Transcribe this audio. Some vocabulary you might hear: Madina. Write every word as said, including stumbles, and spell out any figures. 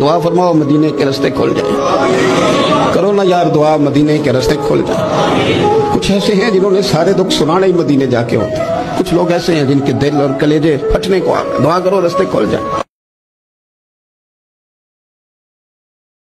दुआ फरमाओ मदीने के रास्ते खोल जाए। करो ना यार दुआ, मदीने के रास्ते खोल जाए। कुछ ऐसे हैं जिन्होंने सारे दुख सुनाने ही मदीने जाके होते, कुछ लोग ऐसे हैं जिनके दिल और कलेजे फटने को आ गए। दुआ करो रास्ते खोल जाए।